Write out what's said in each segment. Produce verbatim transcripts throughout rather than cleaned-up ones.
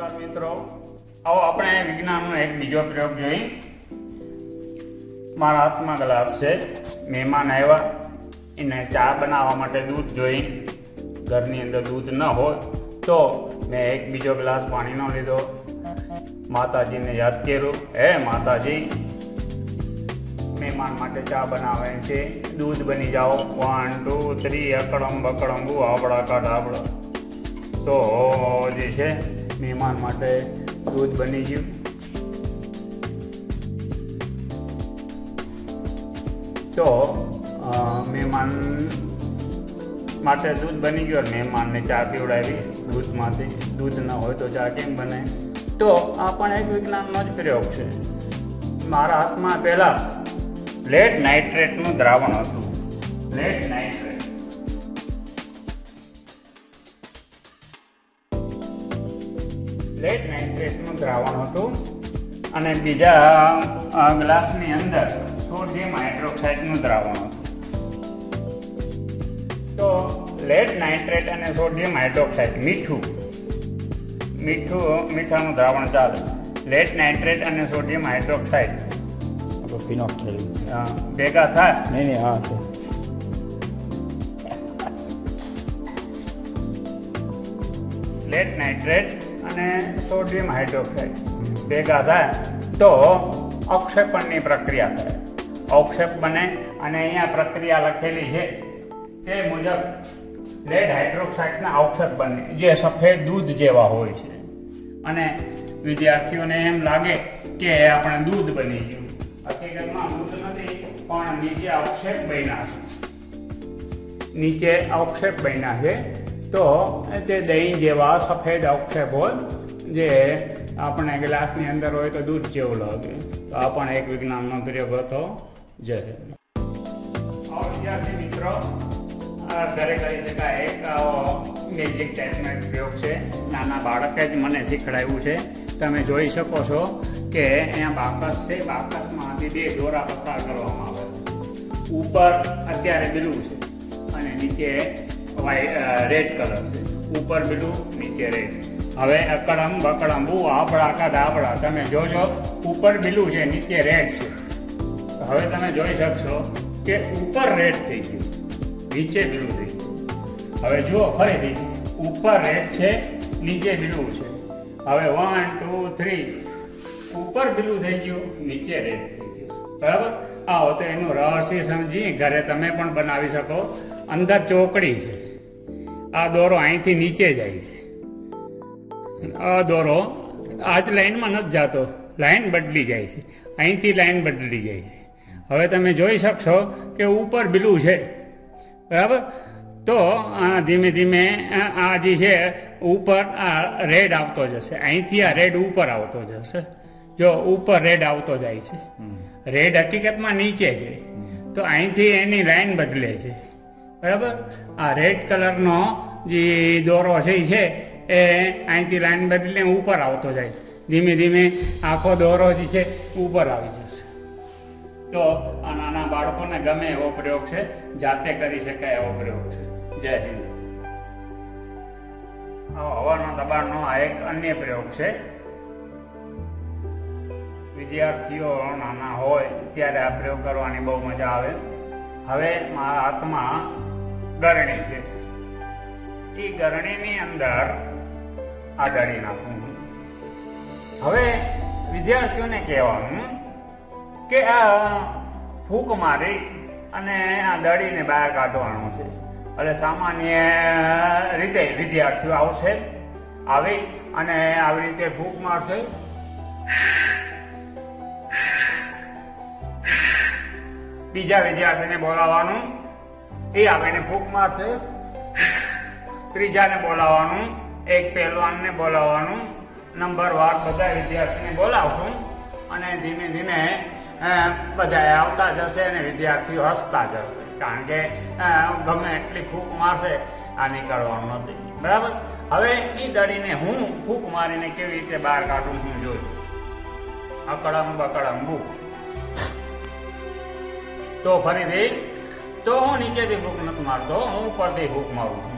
नमस्कार मित्रों, आओ अपने विज्ञान नो एक बीजो प्रयोग जोई। मारा हाथ में ग्लास है, मेहमान आया, इन्हें चाय बनावा माटे दूध जोई। घर नी अंदर दूध न हो तो मैं एक बीजो ग्लास पानी नो लीधो। माताजी ने याद करू, हे माताजी, मेहमान माटे चाय बनावे छे, दूध बनी जाओ। वन टू थ्री अकड़म बकड़म बु आवड़ा का डाबड़ा। तो जैसे मेहमान माटे दूध बनी गयु। तो मेहमान माटे दूध बनी गयु और मेहमान ने चा पीवड़ी। दूध मांथे दूध न हो तो चा केम बने। तो आ पण एक विज्ञान नो ज प्रयोग छे। मारा हाथ में पहला लेड नाइट्रेट नु द्रावण हतुं। लेड नाइट्रेट लेड नाइट्रेट नु द्रावण हतुं अने बीजा ग्लास नी अंदर सोडियम हाइड्रोक्साइड नु द्रावण हतुं। तो लेड नाइट्रेट अने सोडियम हाइड्रोक्साइड मीठू मीठू मीठा नु द्रावण चाले। लेड नाइट्रेट अने सोडियम हाइड्रोक्साइड आपो पिनोक थई हां भेगा थाय नहीं नहीं हां तो लेड नाइट्रेट अने सोडियम हाइड्रोक्साइड भेगा था तो अवक्षेपण की प्रक्रिया करे। अवक्षेप बने अने अहींया प्रक्रिया लखेली है ते मुजब लेड हाइड्रोक्साइड ना अवक्षेप बने जे सफेद दूध जेवा होय छे अने विद्यार्थीओने एम लागे के आपणे दूध बनी गयुं। हकीकत में दूध नथी पण नीचे अवक्षेप बन्या छे। नीचे अवक्षेप बन्या छे तो दही जेवा सफेद अवक्षेप हो जे अपने ग्लास नी अंदर हो तो दूध जेवू लगे। तो आ पण एक विज्ञान नो प्रयोग हतो। जय विद्यार्थी मित्रों, घरे करी शकाय एक मेजिक टाइप नो प्रयोग छे। नाना बाळके ज मने शीखवाड्युं छे। तमे जोई शको छो के अहींया बाकस छे। बाकस मांथी बे दोरा पसार करवामां आवे। ऊपर अत्यारे ब्लू छे अने नीचे रेड कलर से ऊपर ब्लू नीचे रेड। हवे अकड़म बकड़म बू आपड़ा का डाबड़ा। तमे जोजो ऊपर ब्लू है नीचे रेड है। हवे तमे जोई शकशो के ऊपर रेड थी गयु नीचे ब्लू थी गयु। हवे जुओ फरीथी ऊपर रेड है नीचे ब्लू है। हवे वन टू थ्री ऊपर ब्लू थी गयु नीचे रेड थी गयु। बराबर। आओ तो एनु रहस्य समझी घरे तमे पण बनावी शको। अंदर चौकड़ी है, आ दौरो अहींथी नीचे जाए छे। आ दौरो आज लाइन में नथी जातो, लाइन बदली जाए छे, अहींथी लाइन बदली जाए छे। हवे तमे जोई शकशो के ऊपर ब्लू है, बराबर। तो धीमे धीमे आ जे छे ऊपर आ रेड आवतो जशे, अहींथी आ रेड ऊपर आवतो जशे। जो ऊपर रेड आवतो जाए छे। रेड हकीकत में नीचे है तो अहींथी एनी लाइन बदले छे, बराबर। आ रेड कलर नो जे दौरो है अहींथी लाइन बदली ऊपर आवतो जाए। धीमे धीमे आखो दौरो जे छे ऊपर आवी जशे। तो आ नाना बाळकोने गमे एवो प्रयोग छे, जाते करी शकाय एवो प्रयोग छे। जय हिंद। हवाना दबाणनो आ एक अन्य प्रयोग छे। विद्यार्थीओ नाना होय त्यारे आ प्रयोग करवानी बहु मजा आवे। हवे मारा हाथ में गरणी है, ई गरणी नी अंदर आ डाळी नाखुं। हवे विद्यार्थीओने कहेवानुं के आ फूंक मारी अने आ डाळीने बहार काढवानुं छे। એટલે સામાન્ય રીતે વિદ્યાર્થીઓ આવશે, આવે અને આવી રીતે ફૂંક મારશે। બીજા વિદ્યાર્થીને બોલાવવાનું, એ આવીને ફૂંક મારશે। ત્રીજાને બોલાવવાનું, એક પહેલવાનને બોલાવવાનું, નંબરવાર બધા વિદ્યાર્થીને બોલાવશું અને ધીમે ધીમે બધા આવતા જશે અને વિદ્યાર્થીઓ હસતા જશે, કારણ કે ગમે એટલી ફૂંક મારશે આ નીકળવાનું નથી, બરાબર। હવે એ દળીને હું ફૂંક મારીને કેવી રીતે બહાર કાઢું છું જોઉં। અકડમ બકડમ બુ તો ફરીથી तो हूँ नीचे थी भूक नहीं मरते, हूँ ऊपर थी भूक मरू छू।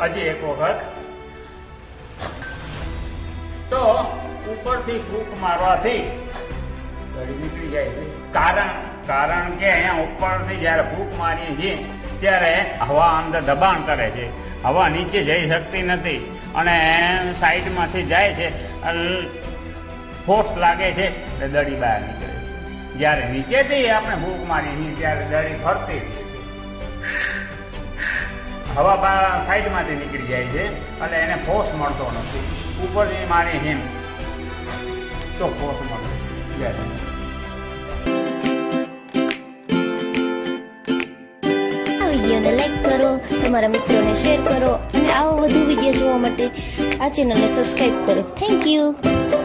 हजी एक वखत ऊपर थी फूंक मारवाथी गड़ी निकली जाए छे। कारण कारण के अहींया ऊपर थी ज्यारे फूंक मारीए छे त्यारे हवा अंदर दबाण करे छे, हवा नीचे जई शकती नथी अने साइड मांथी जाए छे, फोर्स लागे छे એટલે દડી બહાર નીકળે છે। જ્યારે નીચેથી આપણે ફૂંક મારીએ ત્યારે દડી ફરતી હવા સાઈડમાંથી નીકળી જાય છે એટલે એને ફોર્સ મળતો નથી। ઉપરથી મારી હિમ તો ફોર્સ મળે છે। વિડીયોને લાઈક કરો, તમારા મિત્રોને શેર કરો અને આવો વધુ વિડીયો જોવા માટે આ ચેનલને સબસ્ક્રાઈબ કરો। Thank you.